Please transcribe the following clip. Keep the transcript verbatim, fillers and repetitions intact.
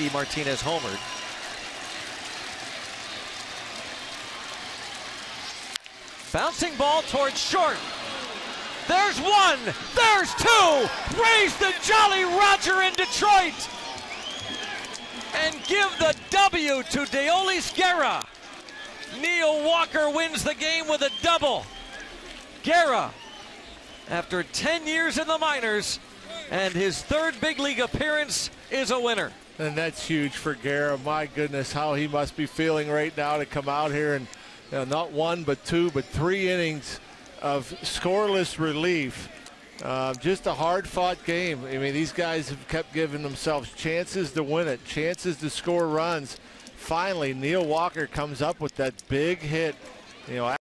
D. Martinez homered. Bouncing ball towards short. There's one, there's two. Raise the Jolly Roger in Detroit. And give the W to Deolis Guerra. Neil Walker wins the game with a double. Guerra, after ten years in the minors, and his third big league appearance, is a winner. And that's huge for Guerra. My goodness, how he must be feeling right now to come out here and you know, not one, but two, but three innings of scoreless relief. Uh, just a hard-fought game. I mean, these guys have kept giving themselves chances to win it, chances to score runs. Finally, Neil Walker comes up with that big hit. You know.